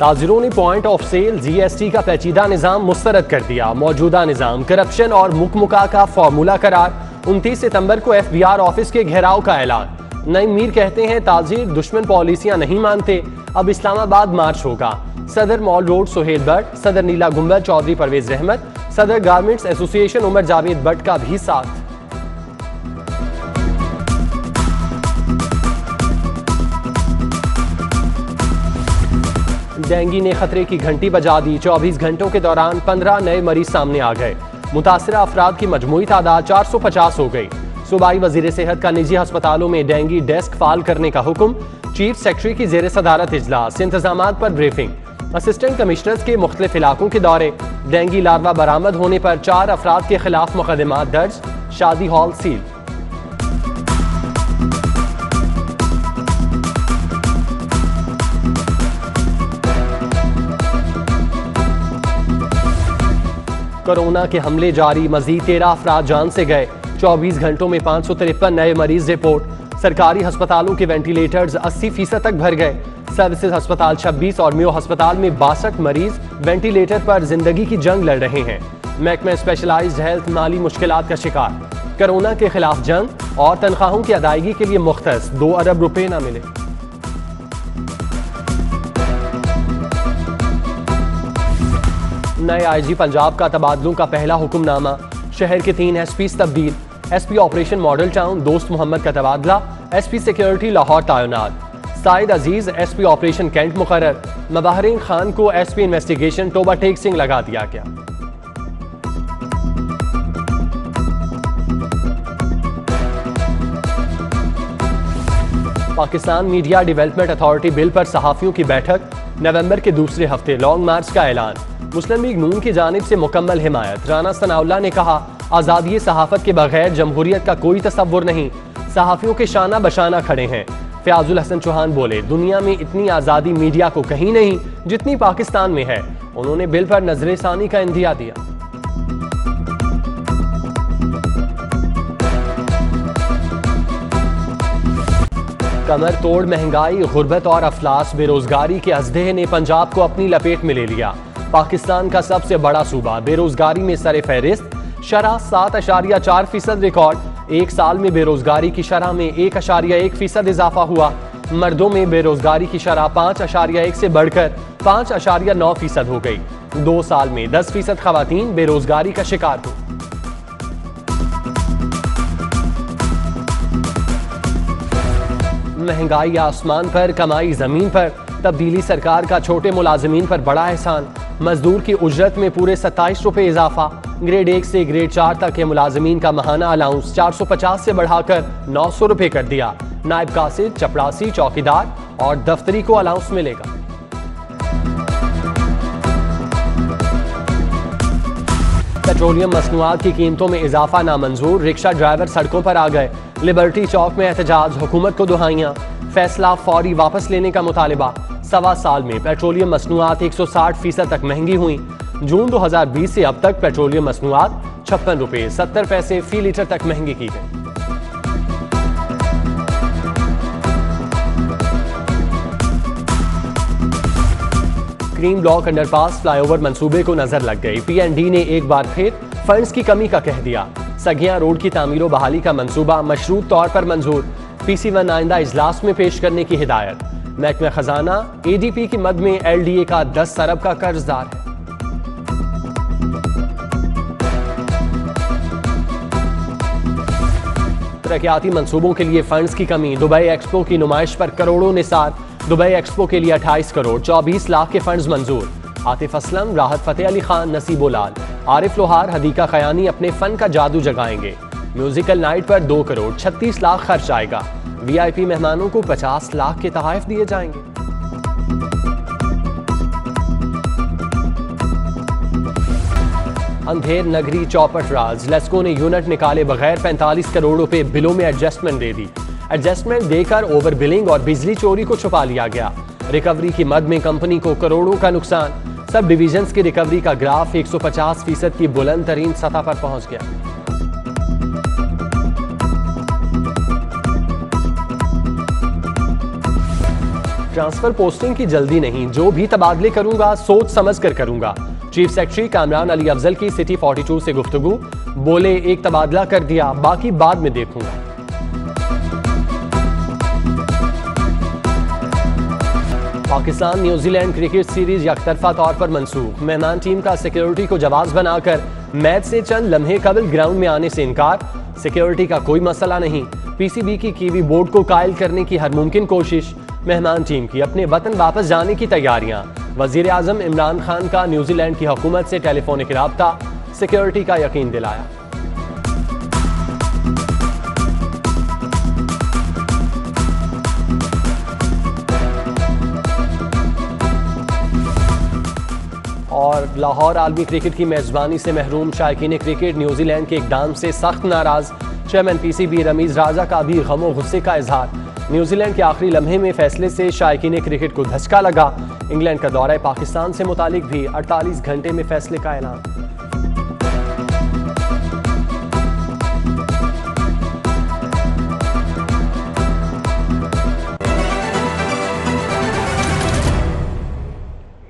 ताजिरों ने point of sale GST का पेचीदा निज़ाम मुस्तरद कर दिया। मौजूदा निज़ाम करप्शन और मुकमुका का फार्मूला करार। 29 सितंबर को FBR ऑफिस के घेराव का ऐलान। नईम मीर कहते हैं ताजिर दुश्मन पॉलिसियां नहीं मानते, अब इस्लामाबाद मार्च होगा। सदर मॉल रोड सुहेल भट्ट, सदर नीला गुंबद चौधरी परवेज रहमत, सदर गारमेंट्स एसोसिएशन उमर जावेद भट्ट का भी साथ। डेंगू ने खतरे की घंटी बजा दी। 24 घंटों के दौरान 15 नए मरीज सामने आ गए। मुतासरा अफराद की मजमूई तादाद 450 हो गई। सूबाई वजीर सेहत का निजी अस्पतालों में डेंगू डेस्क फाल करने का हुक्म। चीफ सेक्रेटरी की जेर सदारत इजलास, इंतजामात पर ब्रीफिंग। असिस्टेंट कमिश्नर्स के मुख्तलिफ इलाकों के दौरे। डेंगू लार्वा बरामद होने पर 4 अफराद के खिलाफ मुकदमा दर्ज। शादी हॉल सील। कोरोना के हमले जारी, मजीद 13 अफराद जान से गए। 24 घंटों में 553 नए मरीज रिपोर्ट। सरकारी अस्पतालों के वेंटिलेटर्स 80% तक भर गए। सर्विसेज अस्पताल 26 और मेयो अस्पताल में 62 मरीज वेंटिलेटर पर जिंदगी की जंग लड़ रहे हैं। महकमा स्पेशलाइज्ड हेल्थ माली मुश्किलात का शिकार। कोरोना के खिलाफ जंग और तनख्वाहों की अदायगी के लिए मुख्तस 2 अरब रुपए न मिले। नए IG पंजाब का तबादलों का पहला हुक्मनामा। शहर के 3 SP तब्दील। SP operation Model Town Dost Mohammad का तबादला। SP सिक्योरिटी लाहौर तैनात। Saeed Aziz SP operation cantt मुकर्रर। मबाहरीन खान को SP इन्वेस्टिगेशन टोबा टेक सिंह लगा दिया गया। Pakistan media development authority bill पर सहाफियों की बैठक। नवंबर के दूसरे हफ्ते लॉन्ग मार्च का ऐलान। मुस्लिम लीग नून की जानिब से मुकम्मल हिमायत। राना सनाउल्ला ने कहा आज़ादी सहाफ़त के बगैर जमहूरियत का कोई तस्वुर नहीं। सहाफ़ियों के शाना बशाना खड़े हैं। फ़याज़ुल हसन चौहान बोले दुनिया में इतनी आज़ादी मीडिया को कहीं नहीं जितनी पाकिस्तान में है। उन्होंने बिल पर नजर सानी का इंदिया दिया। कमर तोड़ महंगाई, गुर्बत और अफलास बेरोजगारी के अजदहे ने पंजाब को अपनी लपेट में ले लिया। पाकिस्तान का सबसे बड़ा सूबा बेरोजगारी में सर फहरिस्त। शरह 7.4% रिकॉर्ड। एक साल में बेरोजगारी की शरह में 1.1% इजाफा हुआ। मर्दों में बेरोजगारी की शरह 5.1 से बढ़कर 5.9% हो गई। 2 साल में 10% खवातीन बेरोजगारी का शिकार हुई। महंगाई आसमान पर, कमाई जमीन पर। तब्दीली सरकार का छोटे मुलाजमीन पर बड़ा एहसान। मजदूर की उजरत में पूरे 27 रुपये इजाफा। ग्रेड 1 से ग्रेड 4 तक के मुलाजमीन का महाना अलाउंस 450 से बढ़ाकर 900 रुपये कर दिया। नायब कासिद, चपरासी, चौकीदार और दफ्तरी को अलाउंस मिलेगा। पेट्रोलियम मसनूआत की कीमतों में इजाफा नामंजूर। रिक्शा ड्राइवर सड़कों पर आ गए। लिबर्टी चौक में एहतजाज, हुकूमत को दुहाइयाँ। फैसला फौरी वापस लेने का मुतालबा। 1.25 साल में पेट्रोलियम मसनूआत 160% तक महंगी हुई। जून 2020 से अब तक पेट्रोलियम मसनूआत 56 रुपये 70 पैसे फी लीटर तक महंगी की गई। ग्रीन ब्लॉक अंडरपास फ्लाईओवर मंसूबे को नजर लग गई। PND ने एक बार फिर फंड्स की कमी का कह दिया। सगियां रोड की तामीर बहाली का मंसूबा मशरूत तौर पर मंजूर। PC-1 आइंदा इजलास में पेश करने की हिदायत। महकमा खजाना ADP की मद में LDA का 10 अरब का कर्जदार है। तरक्याती मंसूबों के लिए फंड्स की कमी। दुबई एक्सपो की नुमाइश पर करोड़ों निसार। दुबई एक्सपो के लिए 28 करोड़ 24 लाख के फंड्स मंजूर। आतिफ असलम, राहत फतेह अली खान, नसीब उल्लाह, आरिफ लोहार, हदीका खयानी अपने फन का जादू जगाएंगे। म्यूजिकल नाइट पर 2 करोड़ 36 लाख खर्च आएगा। VIP मेहमानों को 50 लाख के तोहफे दिए जाएंगे। अंधेर नगरी चौपट राज। लेस्को ने यूनिट निकाले बगैर 45 करोड़ रुपए बिलों में एडजस्टमेंट दे दी। एडजस्टमेंट देकर ओवर बिलिंग और बिजली चोरी को छुपा लिया गया। रिकवरी की मद में कंपनी को करोड़ों का नुकसान। सब डिविजन्स की रिकवरी का ग्राफ 150% की बुलंद तरीन सतह पर पहुंच गया। ट्रांसफर पोस्टिंग की जल्दी नहीं, जो भी तबादले करूंगा सोच समझ कर करूंगा। चीफ सेक्रेटरी कामरान अली अफजल की सिटी 42 से गुफ्तगू, बोले एक तबादला कर दिया बाकी बाद में देखूंगा। पाकिस्तान न्यूजीलैंड क्रिकेट सीरीज एकतरफा तौर पर मंसूख, मेहमान टीम का सिक्योरिटी को जवाब बनाकर मैच से चंद लम्हे कबल ग्राउंड में आने से इनकार। सिक्योरिटी का कोई मसला नहीं, पीसीबी की कीवी बोर्ड को कायल करने की हर मुमकिन कोशिश, मेहमान टीम की अपने वतन वापस जाने की तैयारियां। वजीर आजम इमरान खान का न्यूजीलैंड की हुकूमत से टेलीफोनिक रब्ता, सिक्योरिटी का यकीन दिलाया। और लाहौर आलमी क्रिकेट की मेजबानी से महरूम शायकीन क्रिकेट न्यूजीलैंड के इकदाम से सख्त नाराज, चेयरमैन पीसीबी रमीज राजा का भी गम और गुस्से का इजहार। न्यूजीलैंड के आखिरी लम्हे में फैसले से शायकीन क्रिकेट को धचका लगा। इंग्लैंड का दौरा पाकिस्तान से मुतालिक भी 48 घंटे में फैसले का ऐलान।